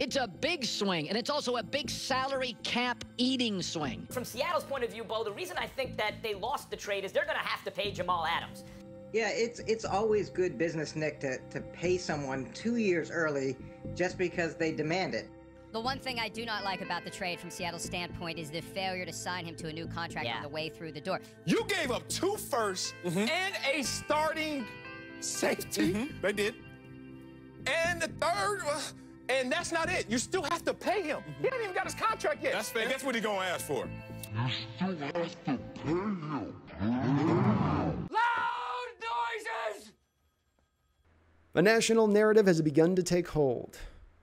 It's a big swing, and it's also a big salary cap eating swing. From Seattle's point of view, Bo, the reason I think that they lost the trade is they're going to have to pay Jamal Adams. Yeah, it's always good business, Nick, to pay someone 2 years early just because they demand it. The one thing I do not like about the trade from Seattle's standpoint is the failure to sign him to a new contract on the way through the door. You gave up 2 firsts and a starting safety. They did. And the third, and that's not it. You still have to pay him. He hasn't even got his contract yet. That's fair. And guess what he's going to ask for? You still have to pay him. Loud noises! A national narrative has begun to take hold.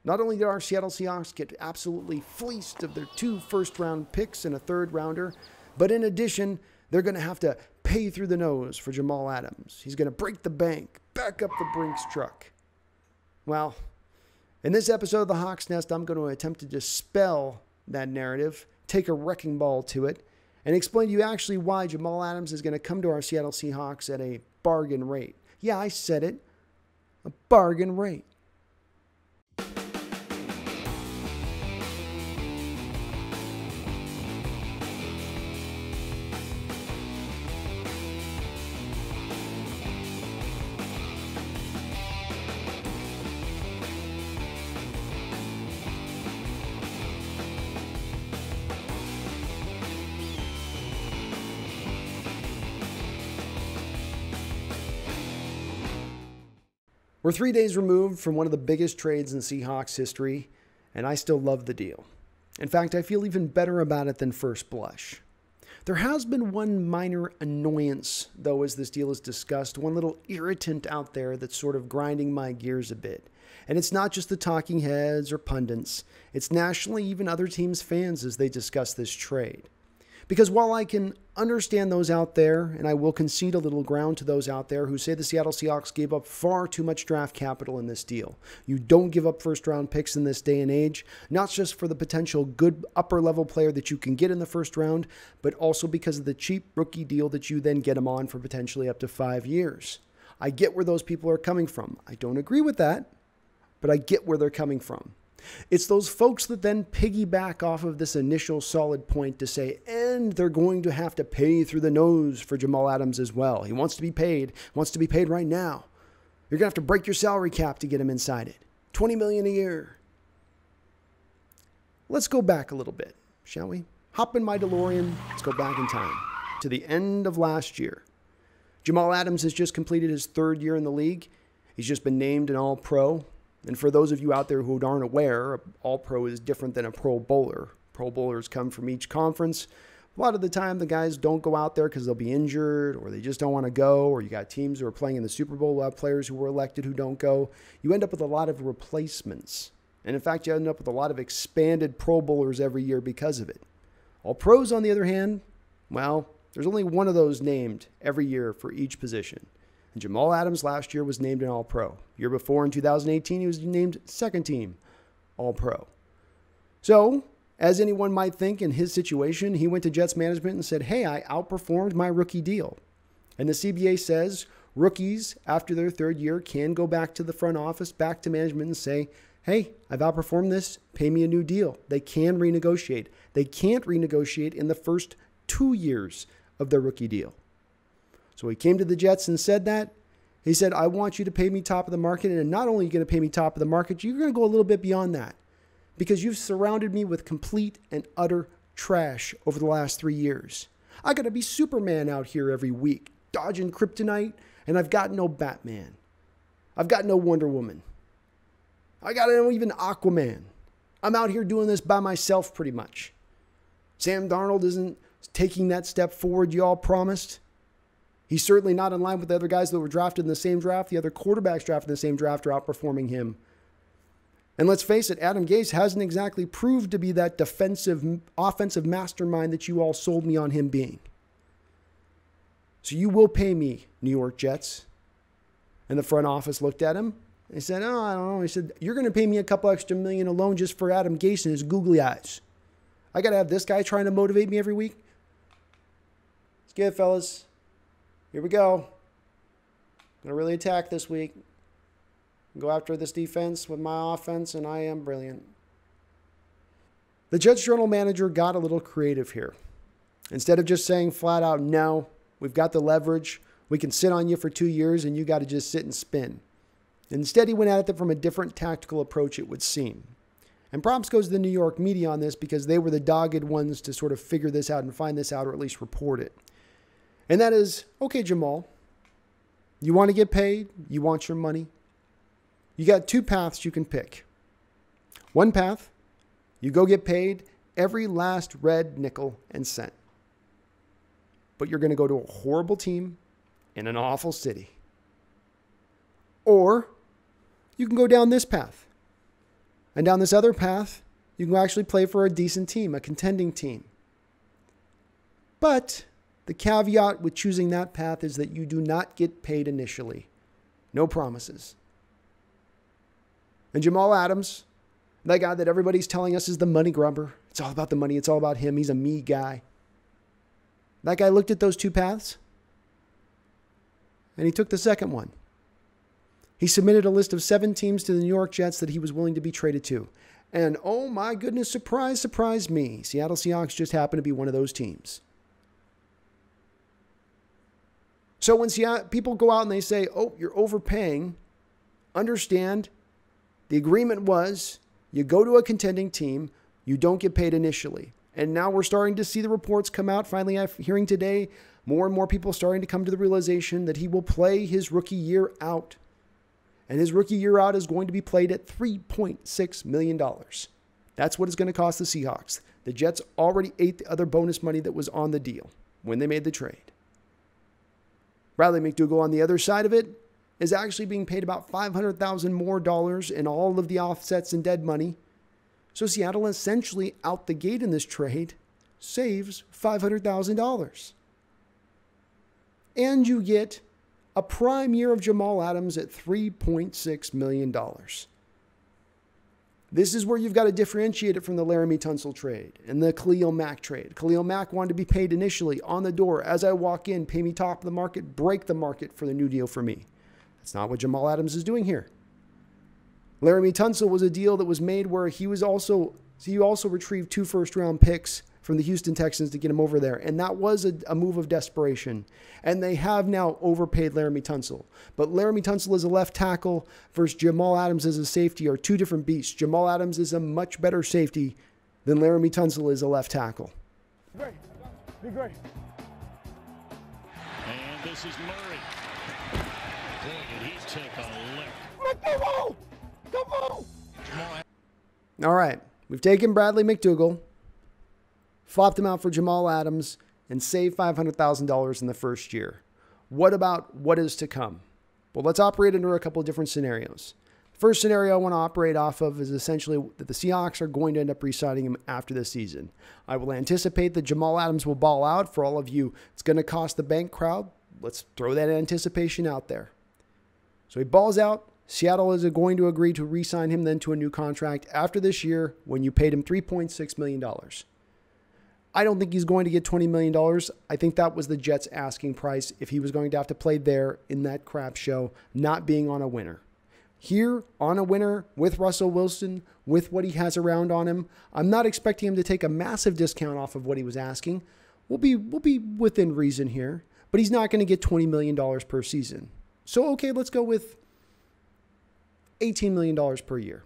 Not only did our Seattle Seahawks get absolutely fleeced of their 2 first-round picks and a 3rd-rounder, but in addition, they're going to have to pay through the nose for Jamal Adams. He's going to break the bank, back up the Brinks truck. Well, in this episode of The Hawk's Nest, I'm going to attempt to dispel that narrative, take a wrecking ball to it, and explain to you actually why Jamal Adams is going to come to our Seattle Seahawks at a bargain rate. Yeah, I said it. A bargain rate. We're 3 days removed from one of the biggest trades in Seahawks history, and I still love the deal. In fact, I feel even better about it than first blush. There has been one minor annoyance, though, as this deal is discussed, one little irritant out there that's sort of grinding my gears a bit. And it's not just the talking heads or pundits. It's nationally even other teams' fans as they discuss this trade. Because while I can understand those out there, and I will concede a little ground to those out there who say the Seattle Seahawks gave up far too much draft capital in this deal. You don't give up first-round picks in this day and age, not just for the potential good upper-level player that you can get in the first round, but also because of the cheap rookie deal that you then get him on for potentially up to 5 years. I get where those people are coming from. I don't agree with that, but I get where they're coming from. It's those folks that then piggyback off of this initial solid point to say, and they're going to have to pay through the nose for Jamal Adams as well. He wants to be paid right now. You're going to have to break your salary cap to get him inside it. $20 million a year. Let's go back a little bit, shall we? Hop in my DeLorean. Let's go back in time to the end of last year. Jamal Adams has just completed his 3rd year in the league. He's just been named an All-Pro. And for those of you out there who aren't aware, All-Pro is different than a Pro Bowler. Pro Bowlers come from each conference. A lot of the time, the guys don't go out there because they'll be injured or they just don't want to go, or you got teams who are playing in the Super Bowl, players who were elected who don't go. You end up with a lot of replacements. And in fact, you end up with a lot of expanded Pro Bowlers every year because of it. All-Pros, on the other hand, well, there's only one of those named every year for each position. And Jamal Adams last year was named an All-Pro. Year before, in 2018, he was named 2nd team All-Pro. So, as anyone might think in his situation, he went to Jets management and said, hey, I outperformed my rookie deal. And the CBA says rookies, after their 3rd year, can go back to the front office, back to management and say, hey, I've outperformed this. Pay me a new deal. They can renegotiate. They can't renegotiate in the first 2 years of their rookie deal. So he came to the Jets and said that. He said, I want you to pay me top of the market. And not only are you going to pay me top of the market, you're going to go a little bit beyond that. Because you've surrounded me with complete and utter trash over the last 3 years. I got to be Superman out here every week, dodging kryptonite. And I've got no Batman. I've got no Wonder Woman. I got no even Aquaman. I'm out here doing this by myself pretty much. Sam Darnold isn't taking that step forward you all promised. He's certainly not in line with the other guys that were drafted in the same draft. The other quarterbacks drafted in the same draft are outperforming him. And let's face it, Adam Gase hasn't exactly proved to be that defensive, offensive mastermind that you all sold me on him being. So you will pay me, New York Jets. And the front office looked at him. They said, oh, I don't know. He said, you're going to pay me a couple extra million alone just for Adam Gase and his googly eyes. I got to have this guy trying to motivate me every week. Let's get it, fellas. Here we go. I'm going to really attack this week. Go after this defense with my offense, and I am brilliant. The Jets-Journal manager got a little creative here. Instead of just saying flat out, no, we've got the leverage, we can sit on you for 2 years and you got to just sit and spin. Instead, he went at it from a different tactical approach, it would seem. And props goes to the New York media on this because they were the dogged ones to sort of figure this out and find this out or at least report it. And that is, okay, Jamal, you want to get paid, you want your money. You got two paths you can pick. One path, you go get paid every last red nickel and cent. But you're going to go to a horrible team in an awful city. Or you can go down this path. And down this other path, you can actually play for a decent team, a contending team. But the caveat with choosing that path is that you do not get paid initially. No promises. And Jamal Adams, that guy that everybody's telling us is the money grubber. It's all about the money. It's all about him. He's a me guy. That guy looked at those two paths, and he took the second one. He submitted a list of 7 teams to the New York Jets that he was willing to be traded to. And oh my goodness, surprise, surprise me. Seattle Seahawks just happened to be one of those teams. So when people go out and they say, oh, you're overpaying, understand the agreement was you go to a contending team, you don't get paid initially. And now we're starting to see the reports come out. Finally, I'm hearing today more and more people starting to come to the realization that he will play his rookie year out. And his rookie year out is going to be played at $3.6 million. That's what it's going to cost the Seahawks. The Jets already ate the other bonus money that was on the deal when they made the trade. Bradley McDougald on the other side of it is actually being paid about $500,000 more in all of the offsets and dead money. So Seattle essentially out the gate in this trade saves $500,000. And you get a prime year of Jamal Adams at $3.6 million. This is where you've got to differentiate it from the Laremy Tunsil trade and the Khalil Mack trade. Khalil Mack wanted to be paid initially on the door. As I walk in, pay me top of the market, break the market for the new deal for me. That's not what Jamal Adams is doing here. Laremy Tunsil was a deal that was made where he also retrieved 2 first-round picks from the Houston Texans to get him over there. And that was a move of desperation. And they have now overpaid Laremy Tunsil. But Laremy Tunsil is a left tackle versus Jamal Adams as a safety are 2 different beasts. Jamal Adams is a much better safety than Laremy Tunsil is a left tackle. Great. Be great. And this is Murray. Boy, did he take a lick. Come on. All right. We've taken Bradley McDougald, flopped him out for Jamal Adams, and saved $500,000 in the first year. What about what is to come? Well, let's operate under a couple of different scenarios. The first scenario I want to operate off of is essentially that the Seahawks are going to end up re-signing him after this season. I will anticipate that Jamal Adams will ball out. For all of you, it's going to cost the bank crowd. Let's throw that anticipation out there. So he balls out. Seattle is going to agree to re-sign him then to a new contract after this year when you paid him $3.6 million. I don't think he's going to get $20 million. I think that was the Jets' asking price if he was going to have to play there in that crap show, not being on a winner. Here, on a winner, with Russell Wilson, with what he has around on him, I'm not expecting him to take a massive discount off of what he was asking. We'll be within reason here, but he's not going to get $20 million per season. So, okay, let's go with $18 million per year.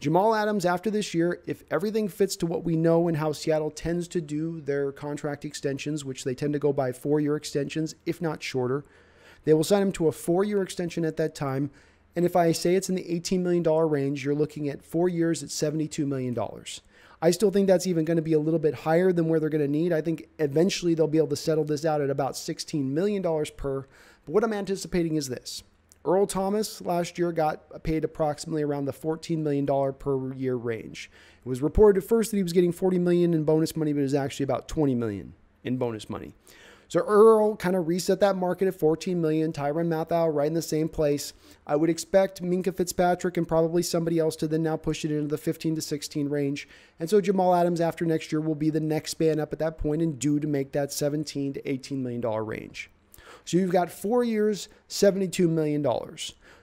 Jamal Adams, after this year, if everything fits to what we know and how Seattle tends to do their contract extensions, which they tend to go by 4-year extensions, if not shorter, they will sign him to a 4-year extension at that time. And if I say it's in the $18 million range, you're looking at 4 years at $72 million. I still think that's even going to be a little bit higher than where they're going to need. I think eventually they'll be able to settle this out at about $16 million per. But what I'm anticipating is this. Earl Thomas last year got paid approximately around the $14 million per year range. It was reported at first that he was getting $40 million in bonus money, but it was actually about $20 million in bonus money. So Earl kind of reset that market at $14 million. Tyrann Mathieu right in the same place. I would expect Minkah Fitzpatrick and probably somebody else to then now push it into the 15 to 16 range. And so Jamal Adams after next year will be the next span up at that point and due to make that $17 to $18 million range. So you've got 4 years, $72 million.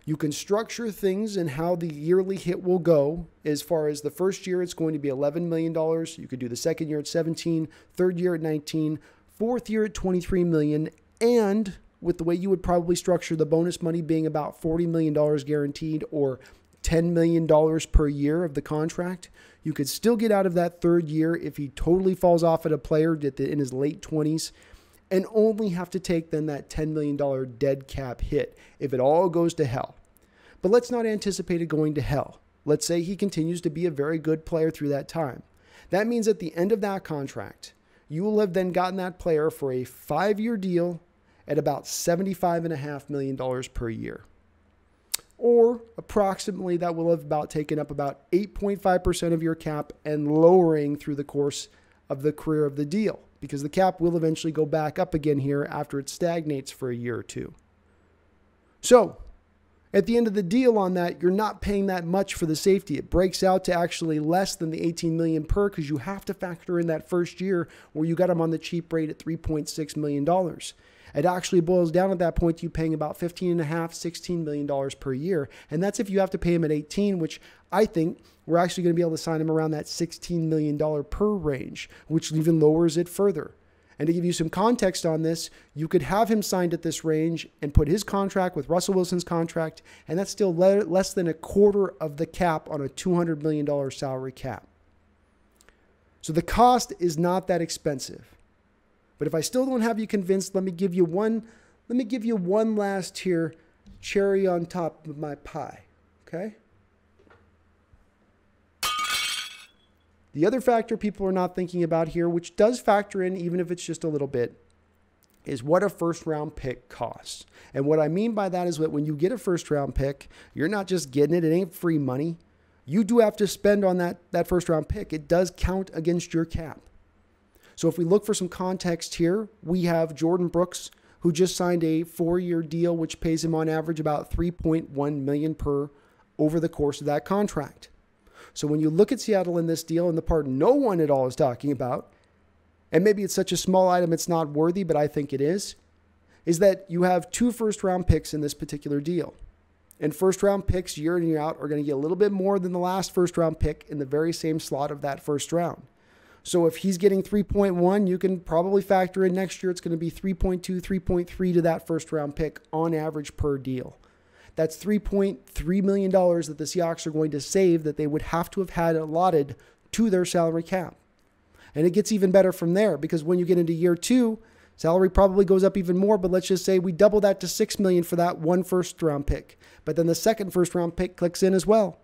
You can structure things in how the yearly hit will go. As far as the first year, it's going to be $11 million. You could do the second year at $17, third year at $19, fourth year at $23 million, and with the way you would probably structure the bonus money being about $40 million guaranteed or $10 million per year of the contract, you could still get out of that third year if he totally falls off at a player in his late 20s and only have to take then that $10 million dead cap hit if it all goes to hell. But let's not anticipate it going to hell. Let's say he continues to be a very good player through that time. That means at the end of that contract, you will have then gotten that player for a 5-year deal at about $75.5 million per year. Or approximately that will have about taken up about 8.5% of your cap and lowering through the course of the career of the deal, because the cap will eventually go back up again here after it stagnates for a year or two. So at the end of the deal on that, you're not paying that much for the safety. It breaks out to actually less than the $18 million per, because you have to factor in that first year where you got him on the cheap rate at $3.6 million. It actually boils down at that point to you paying about $15.5, $16 million per year. And that's if you have to pay him at 18, which I think we're actually going to be able to sign him around that $16 million per range, which even lowers it further. And to give you some context on this, you could have him signed at this range and put his contract with Russell Wilson's contract, and that's still less than a quarter of the cap on a $200 million salary cap. So the cost is not that expensive. But if I still don't have you convinced, let me give you one last here cherry on top of my pie, okay? The other factor people are not thinking about here, which does factor in even if it's just a little bit, is what a first-round pick costs. And what I mean by that is that when you get a first-round pick, you're not just getting it. It ain't free money. You do have to spend on that first-round pick. It does count against your cap. So if we look for some context here, we have Jordan Brooks, who just signed a 4-year deal, which pays him on average about $3.1 million per over the course of that contract. So when you look at Seattle in this deal, and the part no one at all is talking about, and maybe it's such a small item it's not worthy, but I think it is that you have 2 first-round picks in this particular deal. And first-round picks year in and year out are going to get a little bit more than the last first-round pick in the very same slot of that first round. So if he's getting 3.1, you can probably factor in next year it's going to be 3.2, 3.3 to that first-round pick on average per deal. That's $3.3 million that the Seahawks are going to save that they would have to have had allotted to their salary cap. And it gets even better from there, because when you get into year 2, salary probably goes up even more, but let's just say we double that to $6 million for that one first-round pick. But then the second first-round pick clicks in as well.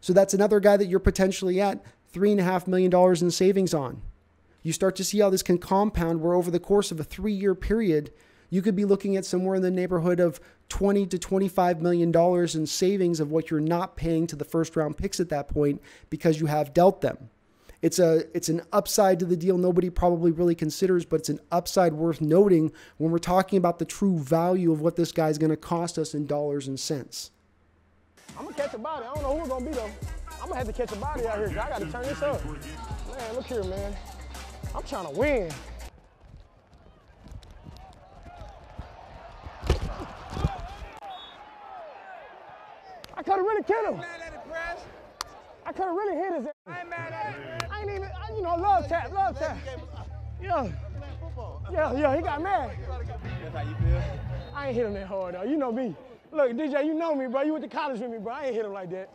So that's another guy that you're potentially at $3.5 million in savings on. You start to see how this can compound, where over the course of a 3-year period, you could be looking at somewhere in the neighborhood of $20 to $25 million in savings of what you're not paying to the first-round picks at that point, because you have dealt them. It's an upside to the deal nobody probably really considers, but it's an upside worth noting when we're talking about the true value of what this guy's going to cost us in dollars and cents. I'm going to catch a body. I don't know who's going to be though. I'm gonna have to catch a body out here, because I gotta turn this up. Man, look here, man. I'm trying to win. I could have really killed him. I could have really hit his ass. I ain't mad at it. I ain't even, you know, love tap. Yeah. Yeah, he got mad. That's how you feel? I ain't hit him that hard, though. You know me. Look, DJ, you know me, bro. You went to college with me, bro. I ain't hit him like that.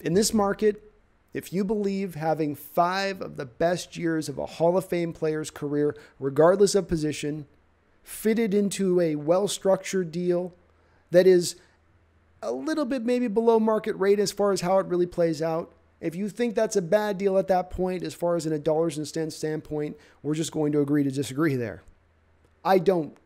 In this market, if you believe having 5 of the best years of a Hall of Fame player's career, regardless of position, fitted into a well-structured deal that is a little bit maybe below market rate as far as how it really plays out, if you think that's a bad deal at that point, as far as in a dollars and cents standpoint, we're just going to agree to disagree there. I don't.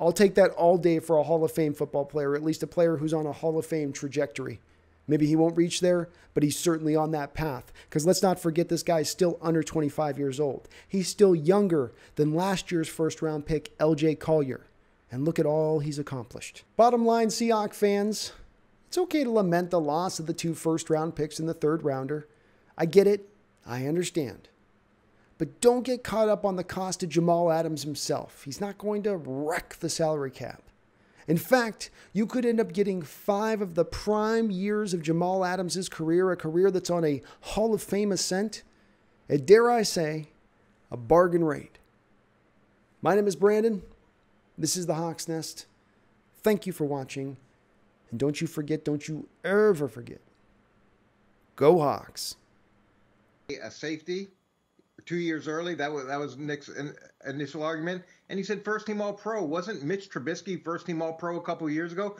I'll take that all day for a Hall of Fame football player, or at least a player who's on a Hall of Fame trajectory. Maybe he won't reach there, but he's certainly on that path. Because let's not forget, this guy's still under 25 years old. He's still younger than last year's first-round pick, LJ Collier. And look at all he's accomplished. Bottom line, Seahawks fans, it's okay to lament the loss of the 2 first-round picks in the third rounder. I get it. I understand. But don't get caught up on the cost of Jamal Adams himself. He's not going to wreck the salary cap. In fact, you could end up getting 5 of the prime years of Jamal Adams' career, a career that's on a Hall of Fame ascent, and dare I say, a bargain rate. My name is Brandon. This is The Hawk's Nest. Thank you for watching. And don't you forget, don't you ever forget, go Hawks. A safety 2 years early, that was Nick's initial argument. And he said first-team All-Pro. Wasn't Mitch Trubisky first-team All-Pro a couple years ago?